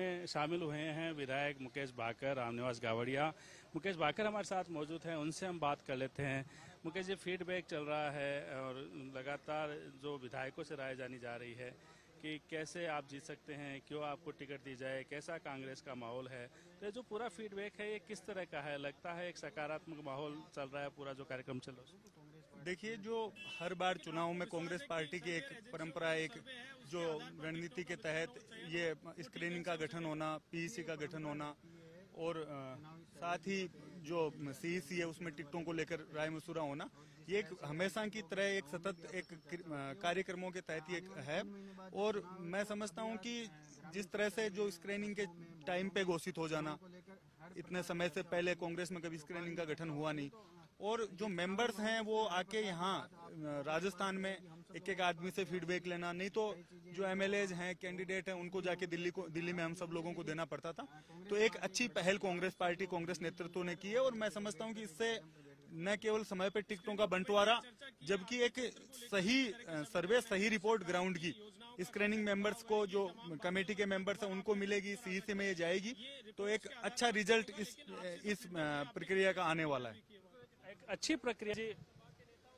में शामिल हुए हैं विधायक मुकेश भाकर, रामनिवास गावड़िया। मुकेश भाकर हमारे साथ मौजूद हैं, उनसे हम बात कर लेते हैं। मुकेश जी, फीडबैक चल रहा है और लगातार जो विधायकों से राय जानी जा रही है कि कैसे आप जीत सकते हैं, क्यों आपको टिकट दी जाए, कैसा कांग्रेस का माहौल है, तो जो पूरा फीडबैक है ये किस तरह का है? लगता है एक सकारात्मक माहौल चल रहा है, पूरा जो कार्यक्रम चल रहा है। देखिए, जो हर बार चुनाव में कांग्रेस पार्टी की एक परंपरा, एक जो रणनीति के तहत ये स्क्रीनिंग का गठन होना, पीसी का गठन होना और साथ ही जो सीईसी है उसमें टिकटों को लेकर राय मसूरा होना, ये एक हमेशा की तरह एक सतत एक कार्यक्रमों के तहत एक है। और मैं समझता हूं कि जिस तरह से जो स्क्रीनिंग के टाइम पे घोषित हो जाना, इतने समय से पहले कांग्रेस में कभी स्क्रीनिंग का गठन हुआ नहीं, और जो मेंबर्स हैं वो आके यहाँ राजस्थान में एक एक आदमी से फीडबैक लेना, नहीं तो जो एमएलएज हैं, कैंडिडेट हैं, उनको जाके दिल्ली में हम सब लोगों को देना पड़ता था। तो एक अच्छी पहल कांग्रेस पार्टी, कांग्रेस नेतृत्व ने की है और मैं समझता हूँ कि इससे न केवल समय पर टिकटों का बंटवारा, जबकि एक सही सर्वे, सही रिपोर्ट ग्राउंड की स्क्रीनिंग मेंबर्स को, जो कमेटी के मेंबर्स हैं उनको मिलेगी, सीईसी में ये जाएगी, तो एक अच्छा रिजल्ट इस प्रक्रिया का आने वाला है, एक अच्छी प्रक्रिया। जी,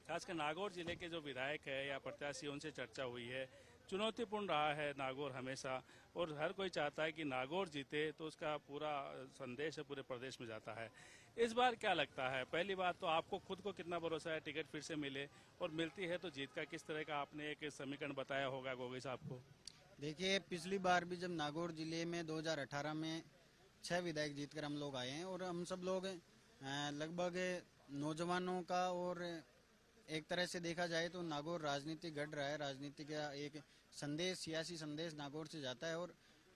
खासकर नागौर जिले के जो विधायक है या प्रत्याशी, उनसे चर्चा हुई है। चुनौतीपूर्ण रहा है नागौर हमेशा और हर कोई चाहता है कि नागौर जीते, तो उसका पूरा संदेश है पूरे प्रदेश में जाता है। इस बार क्या लगता है, पहली बात तो आपको खुद को कितना भरोसा है टिकट फिर से मिले, और मिलती है तो जीत का किस तरह का आपने एक समीकरण बताया होगा गोगी साहब को? देखिए, पिछली बार भी जब नागौर जिले में 2018 में 6 विधायक जीतकर हम लोग आए हैं और हम सब लोग लगभग नौजवानों का, और एक तरह से देखा जाए तो नागौर राजनीति गढ़ रहा है, राजनीति का एक संदेश, सियासी संदेश नागौर से जाता है। और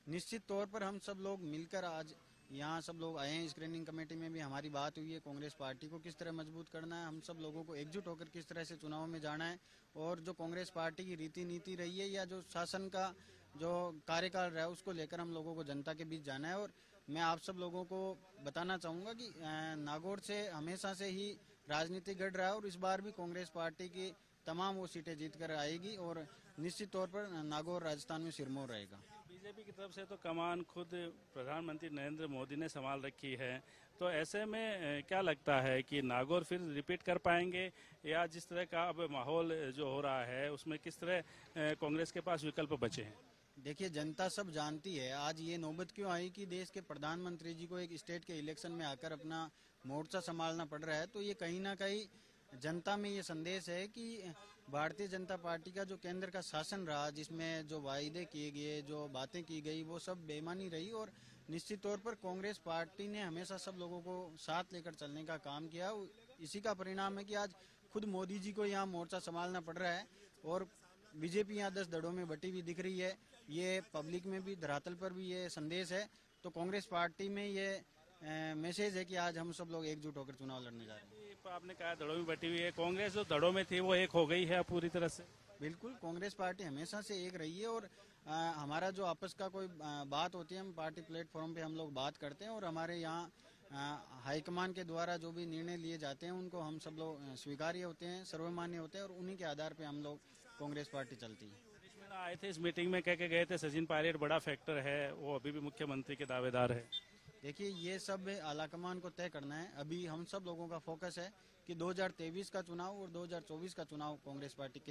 निश्चित तौर पर हम सब लोग मिलकर आज यहाँ सब लोग आए हैं। स्क्रीनिंग कमेटी में भी हमारी बात हुई है, कांग्रेस पार्टी को किस तरह मजबूत करना है, हम सब लोगों को एकजुट होकर किस तरह से चुनाव में जाना है, और जो कांग्रेस पार्टी की रीति नीति रही है या जो शासन का जो कार्यकाल रहा है उसको लेकर हम लोगों को जनता के बीच जाना है। और मैं आप सब लोगों को बताना चाहूँगा कि नागौर से हमेशा से ही राजनीति गढ़ रहा है और इस बार भी कांग्रेस पार्टी की तमाम वो सीटें जीतकर आएगी और निश्चित तौर पर नागौर राजस्थान में सिरमौर रहेगा। बीजेपी की तरफ से तो कमान खुद प्रधानमंत्री नरेंद्र मोदी ने संभाल रखी है, तो ऐसे में क्या लगता है कि नागौर फिर रिपीट कर पाएंगे, या जिस तरह का अब माहौल जो हो रहा है उसमें किस तरह कांग्रेस के पास विकल्प बचे हैं? देखिए, जनता सब जानती है आज ये नौबत क्यों आई कि देश के प्रधानमंत्री जी को एक स्टेट के इलेक्शन में आकर अपना मोर्चा संभालना पड़ रहा है। तो ये कहीं ना कहीं जनता में ये संदेश है कि भारतीय जनता पार्टी का जो केंद्र का शासन रहा, जिसमें जो वायदे किए गए, जो बातें की गई, वो सब बेईमानी रही। और निश्चित तौर पर कांग्रेस पार्टी ने हमेशा सब लोगों को साथ लेकर चलने का काम किया। इसी का परिणाम है कि आज खुद मोदी जी को यहाँ मोर्चा संभालना पड़ रहा है और बीजेपी यहाँ 10 दड़ों में बटी हुई दिख रही है। ये पब्लिक में भी, धरातल पर भी ये संदेश है। तो कांग्रेस पार्टी में ये मैसेज है कि आज हम सब लोग एकजुट होकर चुनाव लड़ने जा रहे हैं। आपने कहा दड़ों में बटी हुई है, कांग्रेस जो दड़ों में थी वो एक हो गई है पूरी तरह से? बिल्कुल, कांग्रेस पार्टी हमेशा से एक रही है और हमारा जो आपस का कोई बात होती है, हम पार्टी प्लेटफॉर्म पे हम लोग बात करते हैं और हमारे यहाँ हाईकमान के द्वारा जो भी निर्णय लिए जाते हैं उनको हम सब लोग स्वीकार्य होते हैं, सर्वमान्य होते हैं और उन्हीं के आधार पे हम लोग कांग्रेस पार्टी चलती है। आए थे इस मीटिंग में, कह के गए थे सचिन पायलट बड़ा फैक्टर है, वो अभी भी मुख्यमंत्री के दावेदार है। देखिए, ये सब आलाकमान को तय करना है। अभी हम सब लोगों का फोकस है कि 2023 का चुनाव और 2024 का चुनाव कांग्रेस पार्टी